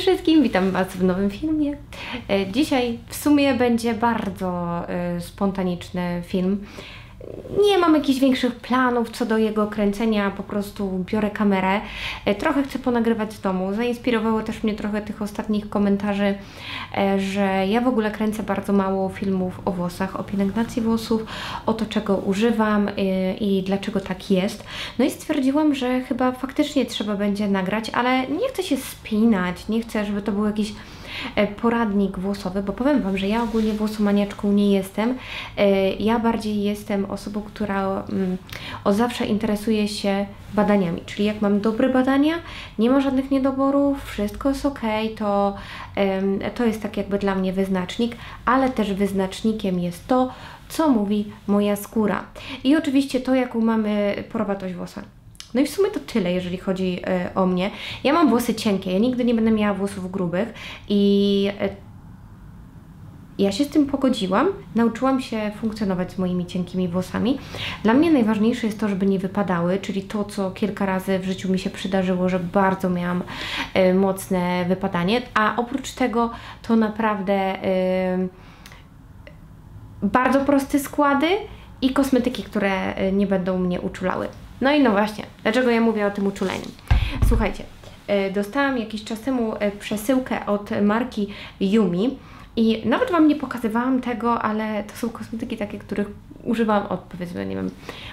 Cześć wszystkim, witam Was w nowym filmie. Dzisiaj w sumie będzie bardzo spontaniczny film. Nie mam jakichś większych planów co do jego kręcenia, po prostu biorę kamerę. Trochę chcę ponagrywać w domu. Zainspirowało też mnie trochę tych ostatnich komentarzy, że ja w ogóle kręcę bardzo mało filmów o włosach, o pielęgnacji włosów, o to, czego używam i dlaczego tak jest. No i stwierdziłam, że chyba faktycznie trzeba będzie nagrać, ale nie chcę się spinać, nie chcę, żeby to był jakiś poradnik włosowy, bo powiem Wam, że ja ogólnie włosomaniaczką nie jestem. Ja bardziej jestem osobą, która od zawsze interesuje się badaniami, czyli jak mam dobre badania, nie ma żadnych niedoborów, wszystko jest ok, to jest tak jakby dla mnie wyznacznik, ale też wyznacznikiem jest to, co mówi moja skóra i oczywiście to, jaką mamy porowatość włosa. No i w sumie to tyle, jeżeli chodzi o mnie. Ja mam włosy cienkie, ja nigdy nie będę miała włosów grubych i ja się z tym pogodziłam, nauczyłam się funkcjonować z moimi cienkimi włosami. Dla mnie najważniejsze jest to, żeby nie wypadały, czyli to, co kilka razy w życiu mi się przydarzyło, że bardzo miałam mocne wypadanie, a oprócz tego to naprawdę bardzo proste składy i kosmetyki, które nie będą mnie uczulały. No i no właśnie, dlaczego ja mówię o tym uczuleniu? Słuchajcie, dostałam jakiś czas temu przesyłkę od marki Yumi i nawet Wam nie pokazywałam tego, ale to są kosmetyki takie, których używam od powiedzmy, nie wiem,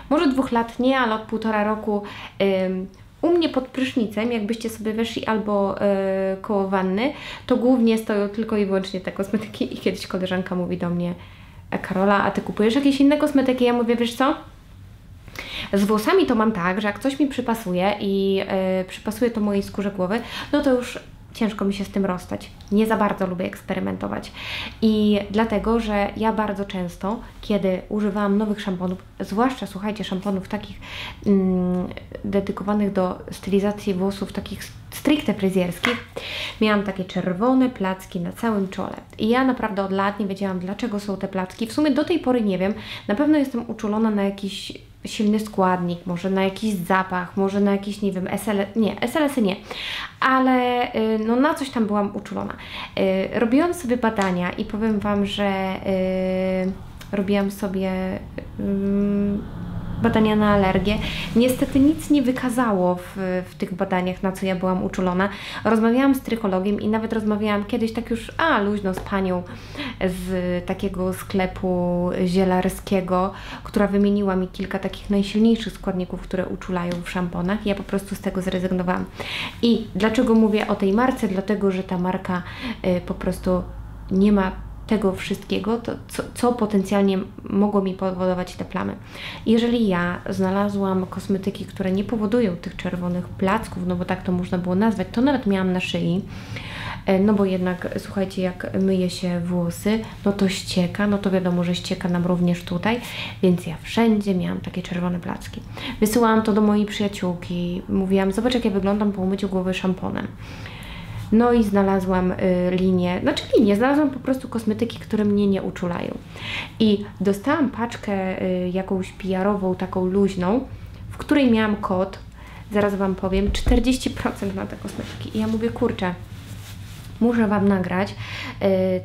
może 2 lat, nie, ale od 1,5 roku. U mnie pod prysznicem, jakbyście sobie weszli albo koło wanny, to głównie stoją tylko i wyłącznie te kosmetyki i kiedyś koleżanka mówi do mnie: Karola, a Ty kupujesz jakieś inne kosmetyki? Ja mówię, wiesz co? Z włosami to mam tak, że jak coś mi przypasuje i przypasuje to mojej skórze głowy, no to już ciężko mi się z tym rozstać. Nie za bardzo lubię eksperymentować. I dlatego, że ja bardzo często, kiedy używałam nowych szamponów, zwłaszcza, słuchajcie, szamponów takich dedykowanych do stylizacji włosów, takich stricte fryzjerskich, miałam takie czerwone placki na całym czole. I ja naprawdę od lat nie wiedziałam, dlaczego są te placki. W sumie do tej pory nie wiem. Na pewno jestem uczulona na jakiś silny składnik, może na jakiś zapach, może na jakiś, nie wiem, SLS-y nie, ale no na coś tam byłam uczulona. Robiłam sobie badania i powiem Wam, że robiłam sobie badania na alergię. Niestety nic nie wykazało w tych badaniach, na co ja byłam uczulona. Rozmawiałam z trykologiem i nawet rozmawiałam kiedyś tak już, luźno z panią z takiego sklepu zielarskiego, która wymieniła mi kilka takich najsilniejszych składników, które uczulają w szamponach. Ja po prostu z tego zrezygnowałam. I dlaczego mówię o tej marce? Dlatego, że ta marka po prostu nie ma tego wszystkiego, co potencjalnie mogło mi powodować te plamy. Jeżeli ja znalazłam kosmetyki, które nie powodują tych czerwonych placków, no bo tak to można było nazwać, to nawet miałam na szyi, no bo jednak, słuchajcie, jak myje się włosy, no to ścieka, no to wiadomo, że ścieka nam również tutaj, więc ja wszędzie miałam takie czerwone placki. Wysyłałam to do mojej przyjaciółki, mówiłam: zobacz, jak ja wyglądam po umyciu głowy szamponem. No i znalazłam znalazłam po prostu kosmetyki, które mnie nie uczulają. I dostałam paczkę jakąś PR-ową, taką luźną, w której miałam kod, zaraz Wam powiem, 40% na te kosmetyki. I ja mówię, kurczę, muszę Wam nagrać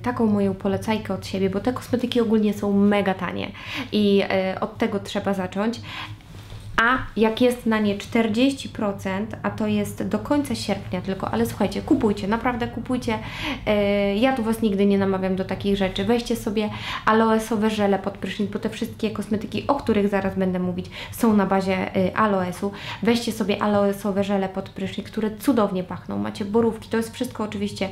taką moją polecajkę od siebie, bo te kosmetyki ogólnie są mega tanie i od tego trzeba zacząć. A jak jest na nie 40%, a to jest do końca sierpnia tylko, ale słuchajcie, kupujcie, naprawdę kupujcie. Ja tu Was nigdy nie namawiam do takich rzeczy. Weźcie sobie aloesowe żele pod prysznic, bo te wszystkie kosmetyki, o których zaraz będę mówić, są na bazie aloesu. Weźcie sobie aloesowe żele pod prysznic, które cudownie pachną. Macie borówki, to jest wszystko oczywiście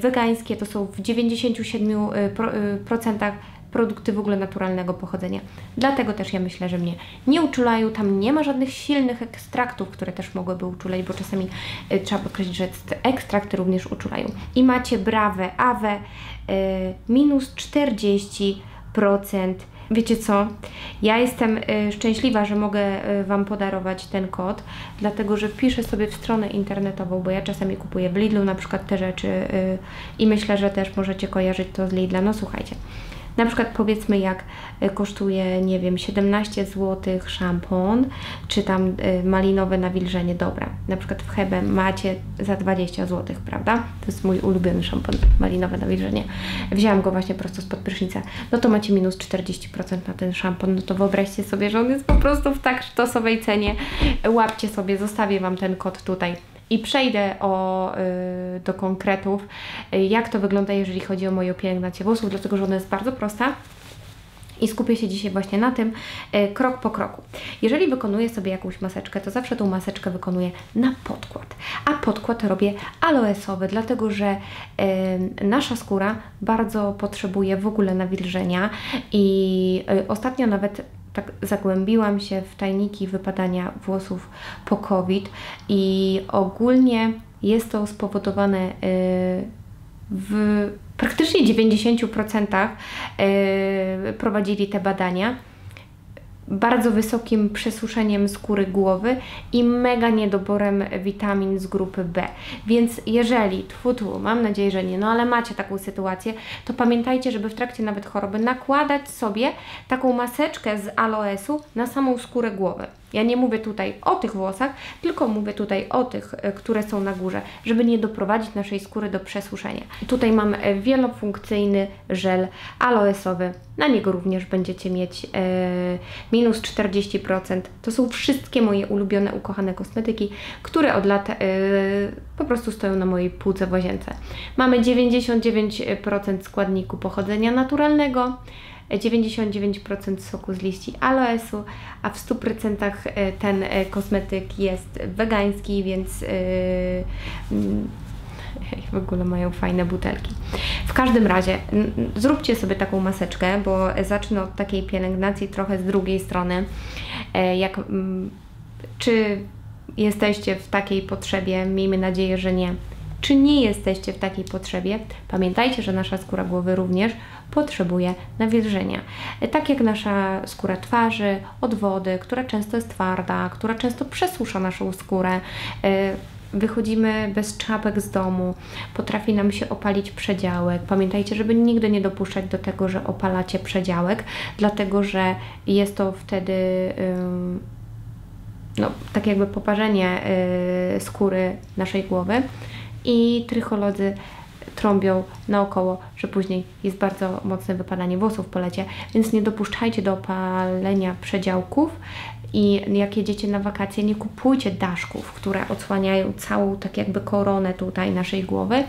wegańskie, to są w 97% produkty w ogóle naturalnego pochodzenia. Dlatego też ja myślę, że mnie nie uczulają. Tam nie ma żadnych silnych ekstraktów, które też mogłyby uczulać, bo czasami trzeba podkreślić, że te ekstrakty również uczulają. I macie BraveAve minus 40%. Wiecie co? Ja jestem szczęśliwa, że mogę Wam podarować ten kod, dlatego że wpiszę sobie w stronę internetową, bo ja czasami kupuję w Lidlu na przykład te rzeczy i myślę, że też możecie kojarzyć to z Lidla. No słuchajcie. Na przykład powiedzmy jak kosztuje, nie wiem, 17 zł szampon, czy tam malinowe nawilżenie, dobra. Na przykład w Hebe macie za 20 zł, prawda? To jest mój ulubiony szampon, malinowe nawilżenie. Wzięłam go właśnie prosto spod prysznica. No to macie minus 40% na ten szampon. No to wyobraźcie sobie, że on jest po prostu w tak sztosowej cenie. Łapcie sobie, zostawię Wam ten kod tutaj. I przejdę do konkretów, jak to wygląda, jeżeli chodzi o moje pielęgnację włosów, dlatego że ona jest bardzo prosta i skupię się dzisiaj właśnie na tym krok po kroku. Jeżeli wykonuję sobie jakąś maseczkę, to zawsze tą maseczkę wykonuję na podkład, a podkład robię aloesowy, dlatego że nasza skóra bardzo potrzebuje w ogóle nawilżenia i ostatnio nawet tak zagłębiłam się w tajniki wypadania włosów po COVID i ogólnie jest to spowodowane w praktycznie 90% prowadzili te badania bardzo wysokim przesuszeniem skóry głowy i mega niedoborem witamin z grupy B. Więc jeżeli, mam nadzieję, że nie, no ale macie taką sytuację, to pamiętajcie, żeby w trakcie nawet choroby nakładać sobie taką maseczkę z aloesu na samą skórę głowy. Ja nie mówię tutaj o tych włosach, tylko mówię tutaj o tych, które są na górze, żeby nie doprowadzić naszej skóry do przesuszenia. Tutaj mam wielofunkcyjny żel aloesowy, na niego również będziecie mieć minus 40%. To są wszystkie moje ulubione, ukochane kosmetyki, które od lat po prostu stoją na mojej półce w łazience. Mamy 99% składniku pochodzenia naturalnego, 99% soku z liści aloesu, a w 100% ten kosmetyk jest wegański, więc w ogóle mają fajne butelki. W każdym razie zróbcie sobie taką maseczkę, bo zacznę od takiej pielęgnacji trochę z drugiej strony. Czy jesteście w takiej potrzebie? Miejmy nadzieję, że nie. Czy nie jesteście w takiej potrzebie? Pamiętajcie, że nasza skóra głowy również potrzebuje nawilżenia. Tak jak nasza skóra twarzy od wody, która często jest twarda, która często przesusza naszą skórę, wychodzimy bez czapek z domu, potrafi nam się opalić przedziałek. Pamiętajcie, żeby nigdy nie dopuszczać do tego, że opalacie przedziałek, dlatego że jest to wtedy no, tak jakby poparzenie skóry naszej głowy i trycholodzy trąbią naokoło, że później jest bardzo mocne wypadanie włosów po lecie, więc nie dopuszczajcie do opalenia przedziałków i jak jedziecie na wakacje, nie kupujcie daszków, które odsłaniają całą tak jakby koronę tutaj naszej głowy.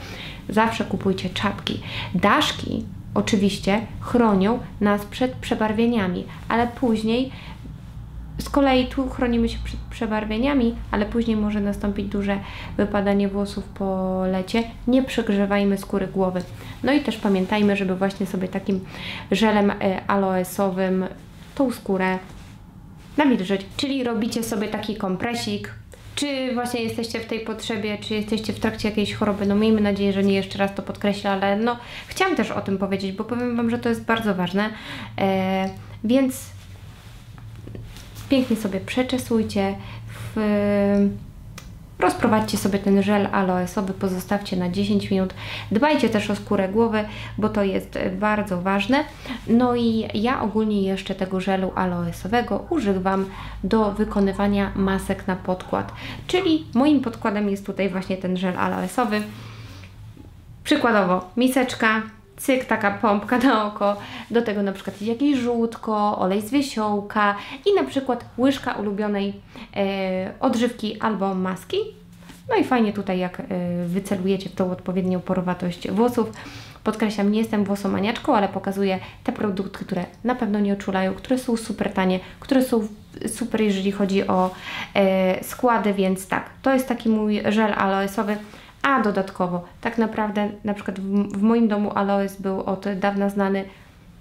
Zawsze kupujcie czapki. Daszki oczywiście chronią nas przed przebarwieniami, ale później z kolei tu chronimy się przed przebarwieniami, ale później może nastąpić duże wypadanie włosów po lecie. Nie przegrzewajmy skóry głowy. No i też pamiętajmy, żeby właśnie sobie takim żelem aloesowym tą skórę nawilżyć. Czyli robicie sobie taki kompresik. Czy właśnie jesteście w tej potrzebie, czy jesteście w trakcie jakiejś choroby, no miejmy nadzieję, że nie, jeszcze raz to podkreślę, ale no chciałam też o tym powiedzieć, bo powiem Wam, że to jest bardzo ważne. Więc pięknie sobie przeczesujcie, rozprowadźcie sobie ten żel aloesowy, pozostawcie na 10 minut. Dbajcie też o skórę głowy, bo to jest bardzo ważne. No i ja ogólnie jeszcze tego żelu aloesowego używam do wykonywania masek na podkład. Czyli moim podkładem jest tutaj właśnie ten żel aloesowy. Przykładowo miseczka, cyk, taka pompka na oko, do tego na przykład jakieś żółtko, olej z wiesiołka i na przykład łyżka ulubionej odżywki albo maski. No i fajnie tutaj jak wycelujecie w tą odpowiednią porowatość włosów. Podkreślam, nie jestem włosomaniaczką, ale pokazuję te produkty, które na pewno nie oczulają, które są super tanie, które są super jeżeli chodzi o składy, więc tak, to jest taki mój żel aloesowy. A dodatkowo, tak naprawdę na przykład w moim domu aloes był od dawna znany,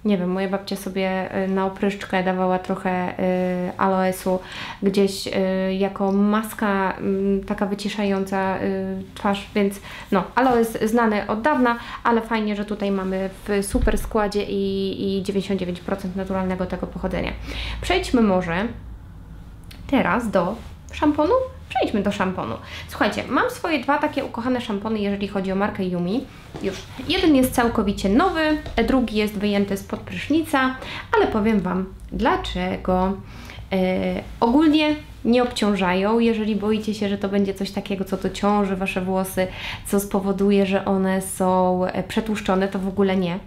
nie wiem, moja babcia sobie na opryszczkę dawała trochę aloesu, gdzieś jako maska taka wyciszająca twarz, więc no, aloes znany od dawna, ale fajnie, że tutaj mamy w super składzie i 99% naturalnego tego pochodzenia. Przejdźmy może teraz do szamponu Przejdźmy do szamponu. Słuchajcie, mam swoje dwa takie ukochane szampony, jeżeli chodzi o markę Yumi. Już jeden jest całkowicie nowy, drugi jest wyjęty spod prysznica, ale powiem Wam dlaczego. Ogólnie nie obciążają, jeżeli boicie się, że to będzie coś takiego, co dociąży Wasze włosy, co spowoduje, że one są przetłuszczone, to w ogóle nie.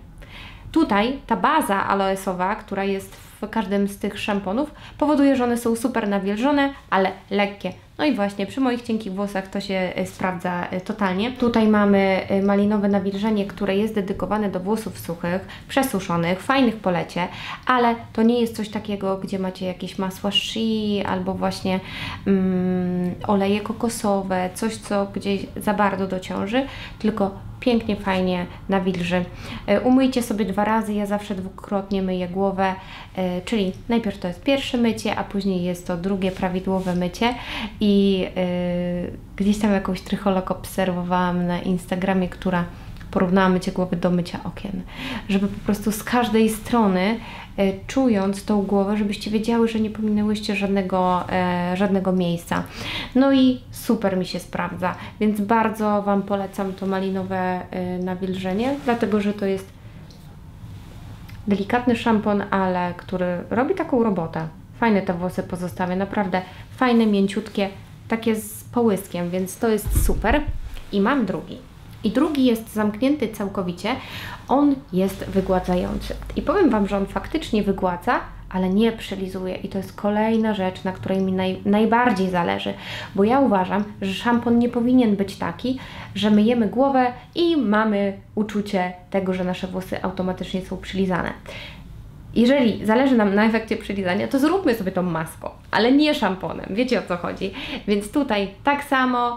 Tutaj ta baza aloesowa, która jest w każdym z tych szamponów, powoduje, że one są super nawilżone, ale lekkie. No i właśnie przy moich cienkich włosach to się sprawdza totalnie. Tutaj mamy malinowe nawilżenie, które jest dedykowane do włosów suchych, przesuszonych, fajnych po lecie, ale to nie jest coś takiego, gdzie macie jakieś masła shea albo właśnie oleje kokosowe, coś, co gdzieś za bardzo dociąży, tylko pięknie, fajnie nawilży. Umyjcie sobie dwa razy, ja zawsze dwukrotnie myję głowę, czyli najpierw to jest pierwsze mycie, a później jest to drugie prawidłowe mycie. I gdzieś tam jakąś trycholog obserwowałam na Instagramie, która porównała mycie głowy do mycia okien. Żeby po prostu z każdej strony, czując tą głowę, żebyście wiedziały, że nie pominęłyście żadnego miejsca. No i super mi się sprawdza, więc bardzo Wam polecam to malinowe nawilżenie, dlatego że to jest delikatny szampon, ale który robi taką robotę. Fajne te włosy pozostawia, naprawdę fajne, mięciutkie, takie z połyskiem, więc to jest super. I mam drugi. I drugi jest zamknięty całkowicie, on jest wygładzający. I powiem Wam, że on faktycznie wygładza, ale nie przylizuje. I to jest kolejna rzecz, na której mi najbardziej zależy, bo ja uważam, że szampon nie powinien być taki, że myjemy głowę i mamy uczucie tego, że nasze włosy automatycznie są przylizane. Jeżeli zależy nam na efekcie przylizania, to zróbmy sobie to maską, ale nie szamponem, wiecie o co chodzi. Więc tutaj tak samo,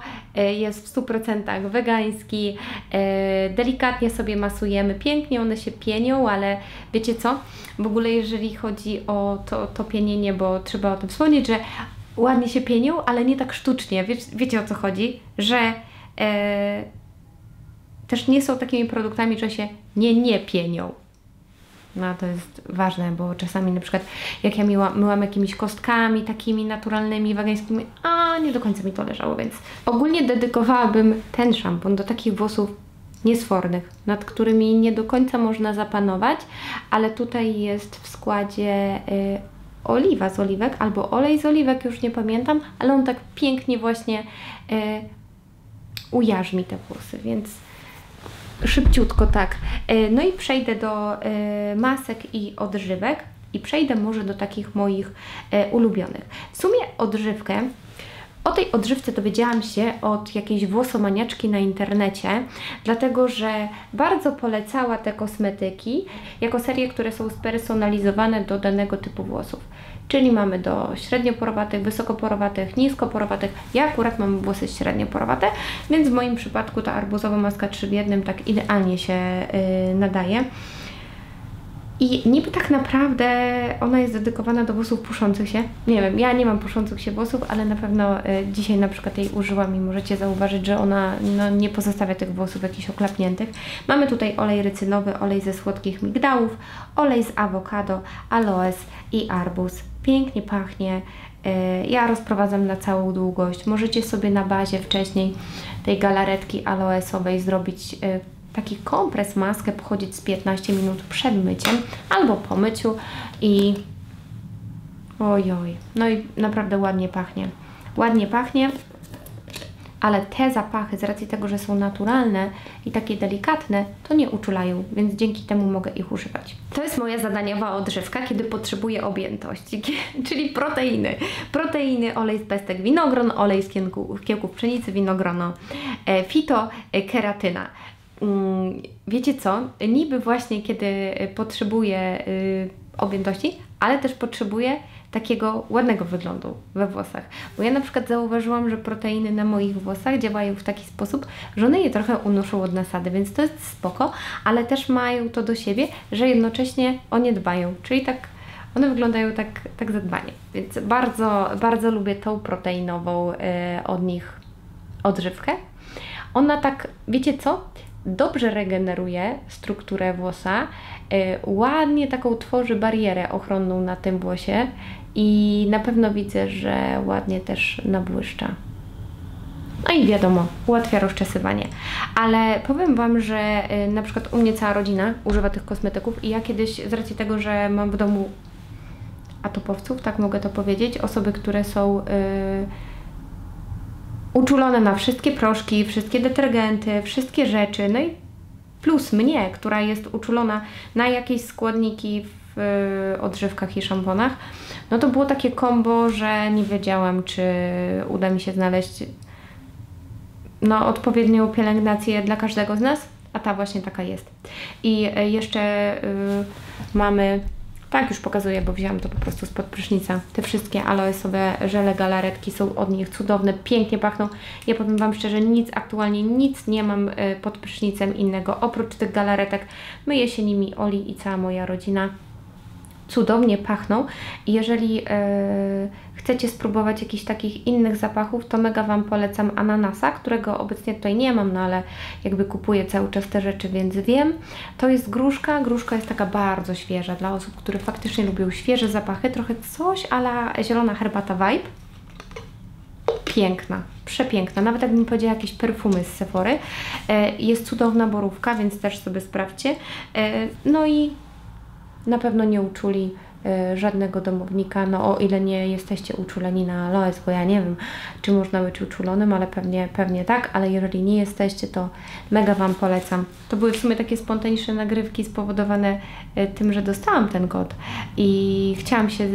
jest w 100% wegański, delikatnie sobie masujemy, pięknie one się pienią, ale wiecie co, w ogóle jeżeli chodzi o to pienienie, bo trzeba o tym wspomnieć, że ładnie się pienią, ale nie tak sztucznie, wiecie o co chodzi, że też nie są takimi produktami, że się nie pienią. No to jest ważne, bo czasami na przykład jak ja myłam jakimiś kostkami takimi naturalnymi, wegańskimi, a nie do końca mi to leżało, więc ogólnie dedykowałabym ten szampon do takich włosów niesfornych, nad którymi nie do końca można zapanować, ale tutaj jest w składzie oliwa z oliwek albo olej z oliwek, już nie pamiętam, ale on tak pięknie właśnie ujarzmi te włosy, więc szybciutko, tak. No i przejdę do masek i odżywek i przejdę może do takich moich ulubionych. W sumie odżywkę, o tej odżywce dowiedziałam się od jakiejś włosomaniaczki na internecie, dlatego że bardzo polecała te kosmetyki jako serie, które są spersonalizowane do danego typu włosów. Czyli mamy do średnioporowatych, wysokoporowatych, niskoporowatych. Ja akurat mam włosy średnioporowate, więc w moim przypadku ta arbuzowa maska 3 w 1 tak idealnie się nadaje. I niby tak naprawdę ona jest dedykowana do włosów puszących się. Nie wiem, ja nie mam puszących się włosów, ale na pewno dzisiaj na przykład jej użyłam i możecie zauważyć, że ona no, nie pozostawia tych włosów jakichś oklapniętych. Mamy tutaj olej rycynowy, olej ze słodkich migdałów, olej z awokado, aloes i arbuz. Pięknie pachnie. Ja rozprowadzam na całą długość. Możecie sobie na bazie wcześniej tej galaretki aloesowej zrobić taki kompres, maskę, pochodzić z 15 minut przed myciem albo po myciu i ojoj, no i naprawdę ładnie pachnie. Ładnie pachnie, ale te zapachy z racji tego, że są naturalne i takie delikatne, to nie uczulają, więc dzięki temu mogę ich używać. To jest moja zadaniowa odżywka, kiedy potrzebuję objętości, czyli proteiny. Proteiny, olej z pestek winogron, olej z kiełków pszenicy, winogrono, fito, keratyna. Wiecie co, niby właśnie kiedy potrzebuję objętości, ale też potrzebuję takiego ładnego wyglądu we włosach. Bo ja na przykład zauważyłam, że proteiny na moich włosach działają w taki sposób, że one je trochę unoszą od nasady, więc to jest spoko, ale też mają to do siebie, że jednocześnie o nie dbają, czyli tak one wyglądają tak zadbanie. Więc bardzo, bardzo lubię tą proteinową od nich odżywkę. Ona tak, wiecie co, dobrze regeneruje strukturę włosa, ładnie taką tworzy barierę ochronną na tym włosie i na pewno widzę, że ładnie też nabłyszcza. No i wiadomo, ułatwia rozczesywanie. Ale powiem Wam, że na przykład u mnie cała rodzina używa tych kosmetyków i ja kiedyś, z racji tego, że mam w domu atopowców, tak mogę to powiedzieć, osoby, które są uczulone na wszystkie proszki, wszystkie detergenty, wszystkie rzeczy, no i plus mnie, która jest uczulona na jakieś składniki w odżywkach i szamponach, no to było takie kombo, że nie wiedziałam, czy uda mi się znaleźć no, odpowiednią pielęgnację dla każdego z nas, a ta właśnie taka jest. I jeszcze mamy, tak już pokazuję, bo wzięłam to po prostu spod prysznica, te wszystkie aloesowe żele, galaretki są od nich cudowne, pięknie pachną. Ja powiem Wam szczerze, aktualnie nic nie mam pod prysznicem innego, oprócz tych galaretek. Myję się nimi Oli i cała moja rodzina. Cudownie pachną. Jeżeli chcecie spróbować jakichś takich innych zapachów, to mega Wam polecam ananasa, którego obecnie tutaj nie mam, no ale jakby kupuję cały czas te rzeczy, więc wiem. To jest gruszka. Gruszka jest taka bardzo świeża dla osób, które faktycznie lubią świeże zapachy. Trochę coś a la zielona herbata vibe. Piękna, przepiękna. Nawet jak bym powiedziała jakieś perfumy z Sephory. Jest cudowna borówka, więc też sobie sprawdźcie. No i na pewno nie uczuli żadnego domownika, no o ile nie jesteście uczuleni na aloes, bo ja nie wiem, czy można być uczulonym, ale pewnie tak, ale jeżeli nie jesteście, to mega Wam polecam. To były w sumie takie spontaniczne nagrywki spowodowane tym, że dostałam ten kod i chciałam się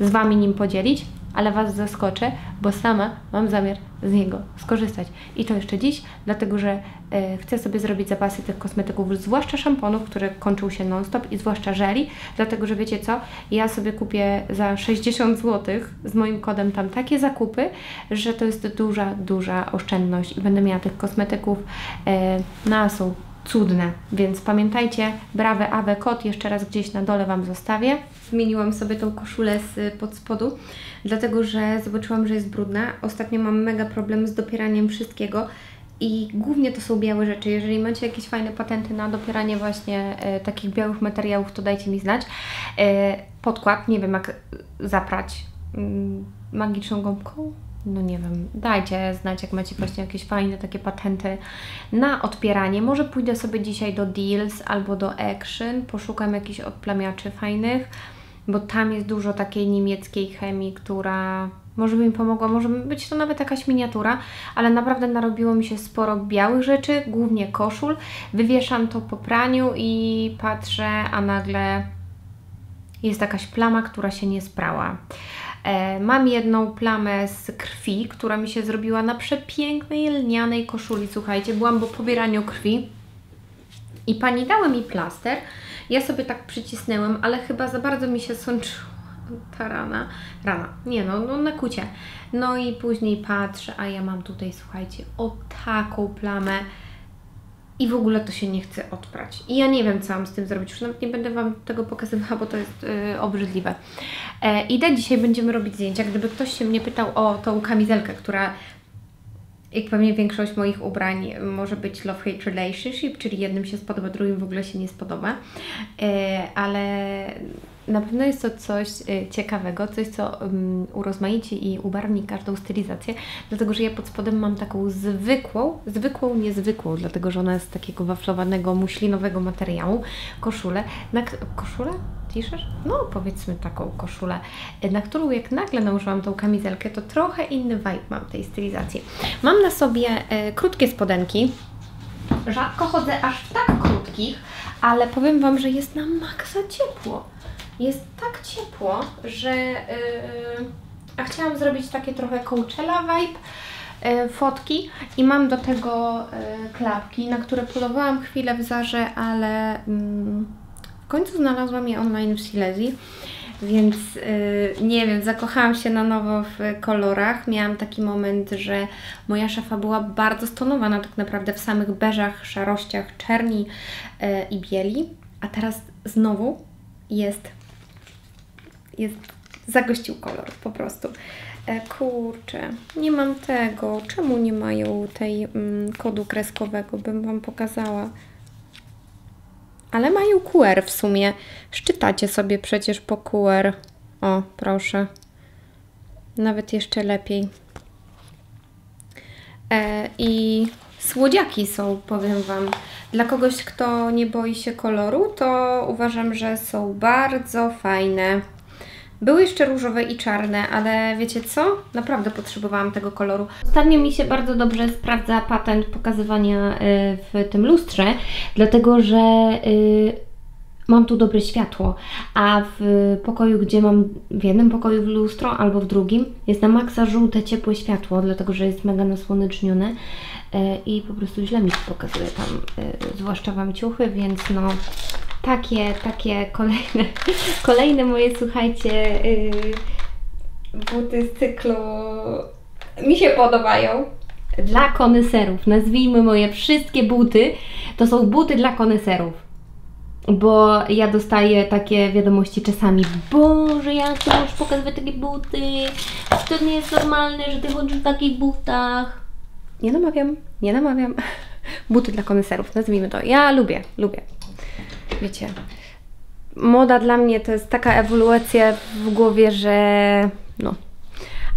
z Wami nim podzielić, ale Was zaskoczę, bo sama mam zamiar z niego skorzystać. I to jeszcze dziś, dlatego że chcę sobie zrobić zapasy tych kosmetyków, zwłaszcza szamponów, które kończą się non-stop i zwłaszcza żeli, dlatego że wiecie co, ja sobie kupię za 60 zł z moim kodem tam takie zakupy, że to jest duża, duża oszczędność i będę miała tych kosmetyków na są cudne, więc pamiętajcie, BraveAve kod, jeszcze raz gdzieś na dole Wam zostawię. Zmieniłam sobie tą koszulę pod spodu, dlatego że zobaczyłam, że jest brudna. Ostatnio mam mega problem z dopieraniem wszystkiego i głównie to są białe rzeczy. Jeżeli macie jakieś fajne patenty na dopieranie właśnie takich białych materiałów, to dajcie mi znać. Podkład, nie wiem jak zaprać magiczną gąbką. No nie wiem, dajcie znać, jak macie właśnie jakieś fajne takie patenty na odpieranie. Może pójdę sobie dzisiaj do Deals albo do Action, poszukam jakichś odplamiaczy fajnych, bo tam jest dużo takiej niemieckiej chemii, która może by mi pomogła, może być to nawet jakaś miniatura, ale naprawdę narobiło mi się sporo białych rzeczy, głównie koszul. Wywieszam to po praniu i patrzę, a nagle jest jakaś plama, która się nie sprała. Mam jedną plamę z krwi, która mi się zrobiła na przepięknej lnianej koszuli. Słuchajcie, byłam po pobieraniu krwi i pani dała mi plaster. Ja sobie tak przycisnęłam, ale chyba za bardzo mi się sączyła ta rana, nie no, no na kucie. No i później patrzę, a ja mam tutaj, słuchajcie, o taką plamę i w ogóle to się nie chce odprać. I ja nie wiem, co mam z tym zrobić. Już nawet nie będę Wam tego pokazywała, bo to jest obrzydliwe. Idę, dzisiaj będziemy robić zdjęcia. Gdyby ktoś się mnie pytał o tą kamizelkę, która, jak pewnie większość moich ubrań, może być love-hate relationship, czyli jednym się spodoba, drugim w ogóle się nie spodoba. Ale na pewno jest to coś ciekawego, coś, co urozmaici i ubarwi każdą stylizację, dlatego że ja pod spodem mam taką zwykłą, niezwykłą, dlatego że ona jest z takiego waflowanego, muślinowego materiału, koszulę, koszulę? T-shirt? No powiedzmy taką koszulę, na którą jak nagle nałożyłam tą kamizelkę, to trochę inny vibe mam tej stylizacji. Mam na sobie krótkie spodenki, rzadko chodzę aż w tak krótkich, ale powiem Wam, że jest na maksa ciepło. Jest tak ciepło, że a chciałam zrobić takie trochę Coachella vibe fotki i mam do tego klapki, na które polowałam chwilę w Zarze, ale w końcu znalazłam je online w Silesii, więc nie wiem, zakochałam się na nowo w kolorach. Miałam taki moment, że moja szafa była bardzo stonowana tak naprawdę w samych beżach, szarościach, czerni i bieli, a teraz znowu jest zagościł kolor po prostu. Kurczę, nie mam tego. Czemu nie mają tej kodu kreskowego? Bym Wam pokazała. Ale mają QR w sumie. Szczytacie sobie przecież po QR. O, proszę. Nawet jeszcze lepiej. I słodziaki są, powiem Wam. Dla kogoś, kto nie boi się koloru, to uważam, że są bardzo fajne. Były jeszcze różowe i czarne, ale wiecie co? Naprawdę potrzebowałam tego koloru. Ostatnio mi się bardzo dobrze sprawdza patent pokazywania w tym lustrze, dlatego że mam tu dobre światło, a w pokoju, gdzie mam w jednym pokoju lustro albo w drugim, jest na maksa żółte, ciepłe światło, dlatego że jest mega nasłonecznione i po prostu źle mi się pokazuje tam, zwłaszcza Wam ciuchy, więc no... Takie kolejne moje, słuchajcie, buty z cyklu mi się podobają. Dla koneserów, nazwijmy moje wszystkie buty, to są buty dla koneserów. Bo ja dostaję takie wiadomości czasami: Boże, jak Ty możesz pokazywać takie buty? To nie jest normalne, że Ty chodzisz w takich butach. Nie namawiam. Buty dla koneserów, nazwijmy to. Ja lubię. Wiecie, moda dla mnie to jest taka ewolucja w głowie, że no.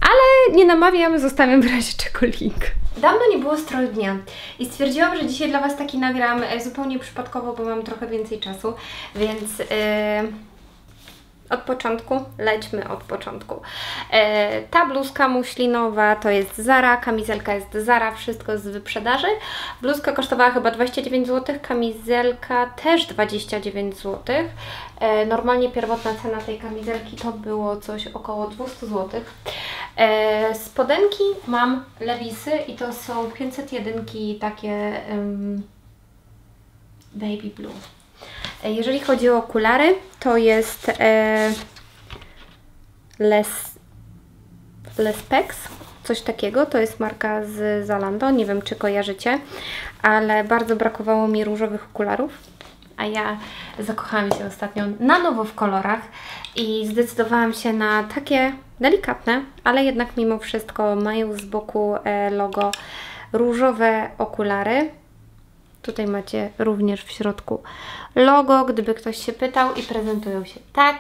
Ale nie namawiam, zostawiam w razie czego link. Dawno nie było stroju dnia i stwierdziłam, że dzisiaj dla Was taki nagram zupełnie przypadkowo, bo mam trochę więcej czasu, więc od początku, lećmy od początku. Ta bluzka muślinowa to jest Zara, kamizelka jest Zara, wszystko z wyprzedaży. Bluzka kosztowała chyba 29 zł, kamizelka też 29 zł. Normalnie pierwotna cena tej kamizelki to było coś około 200 zł. Spodenki mam Levisy i to są 501 takie baby blue. Jeżeli chodzi o okulary, to jest Les Lespex, coś takiego, to jest marka z Zalando, nie wiem czy kojarzycie, ale bardzo brakowało mi różowych okularów, a ja zakochałam się ostatnio na nowo w kolorach i zdecydowałam się na takie delikatne, ale jednak mimo wszystko mają z boku logo różowe okulary. Tutaj macie również w środku logo, gdyby ktoś się pytał, i prezentują się tak.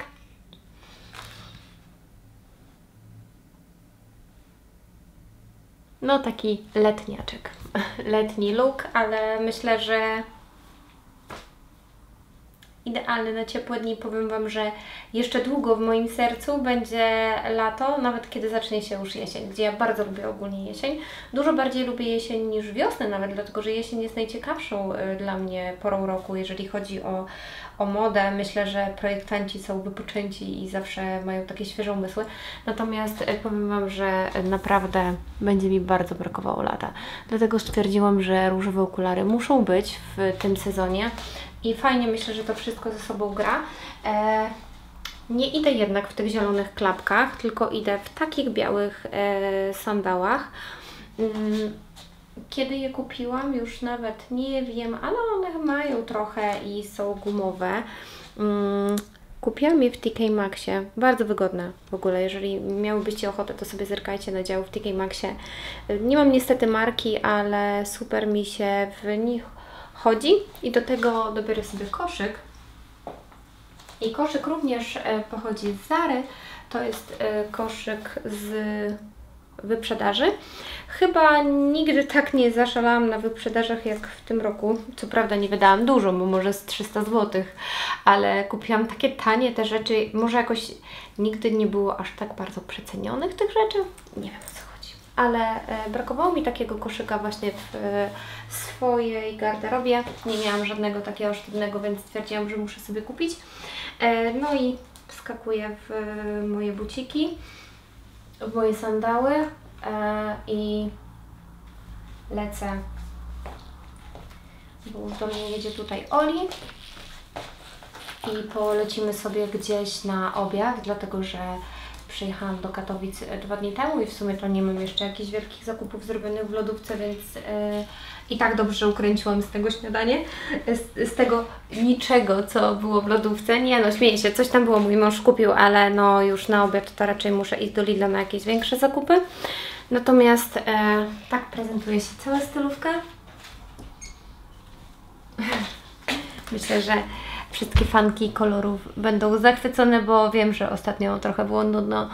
No taki letniaczek, letni look, ale myślę, że idealny na ciepłe dni. Powiem Wam, że jeszcze długo w moim sercu będzie lato, nawet kiedy zacznie się już jesień, gdzie ja bardzo lubię ogólnie jesień. Dużo bardziej lubię jesień niż wiosnę nawet, dlatego że jesień jest najciekawszą dla mnie porą roku, jeżeli chodzi o modę. Myślę, że projektanci są wypoczęci i zawsze mają takie świeże umysły. Natomiast powiem Wam, że naprawdę będzie mi bardzo brakowało lata. Dlatego stwierdziłam, że różowe okulary muszą być w tym sezonie. I fajnie, myślę, że to wszystko ze sobą gra. Nie idę jednak w tych zielonych klapkach, tylko idę w takich białych sandałach. Kiedy je kupiłam, już nawet nie wiem, ale one mają trochę i są gumowe. Kupiłam je w TK Maxxie, bardzo wygodne w ogóle, jeżeli miałybyście ochotę, to sobie zerkajcie na dział w TK Maxxie. Nie mam niestety marki, ale super mi się w nich chodzi i do tego dobiorę sobie koszyk. I koszyk również pochodzi z Zary, to jest koszyk z wyprzedaży. Chyba nigdy tak nie zaszalałam na wyprzedażach jak w tym roku. Co prawda nie wydałam dużo, bo może z 300 zł, ale kupiłam takie tanie te rzeczy. Może jakoś nigdy nie było aż tak bardzo przecenionych tych rzeczy. Nie wiem, o co. Ale brakowało mi takiego koszyka właśnie w swojej garderobie. Nie miałam żadnego takiego sztywnego, więc stwierdziłam, że muszę sobie kupić. No i wskakuję w moje buciki, w moje sandały i lecę. Bo do mnie jedzie tutaj Oli. I polecimy sobie gdzieś na obiad, dlatego że przyjechałam do Katowic 2 dni temu i w sumie to nie mam jeszcze jakichś wielkich zakupów zrobionych w lodówce, więc i tak dobrze ukręciłam z tego śniadanie, z tego niczego, co było w lodówce. Nie no, śmieję się, coś tam było, mój mąż kupił, ale no już na obiad to raczej muszę iść do Lidla na jakieś większe zakupy. Natomiast tak prezentuje się cała stylówka. Myślę, że wszystkie fanki kolorów będą zachwycone, bo wiem, że ostatnio trochę było nudno.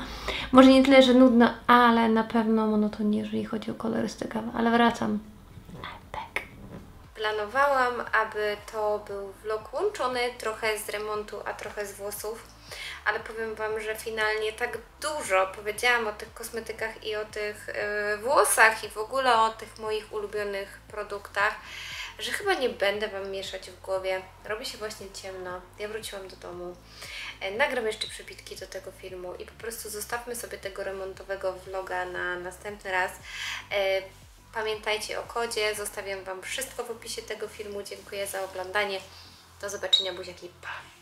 Może nie tyle, że nudno, ale na pewno monotonnie, jeżeli chodzi o kolorystykę. Ale wracam. Planowałam, aby to był vlog łączony, trochę z remontu, a trochę z włosów, ale powiem Wam, że finalnie tak dużo powiedziałam o tych kosmetykach i o tych włosach i w ogóle o tych moich ulubionych produktach, że chyba nie będę Wam mieszać w głowie. Robi się właśnie ciemno, ja wróciłam do domu. Nagram jeszcze przebitki do tego filmu i po prostu zostawmy sobie tego remontowego vloga na następny raz. Pamiętajcie o kodzie, zostawiam Wam wszystko w opisie tego filmu. Dziękuję za oglądanie. Do zobaczenia, buziaki, pa!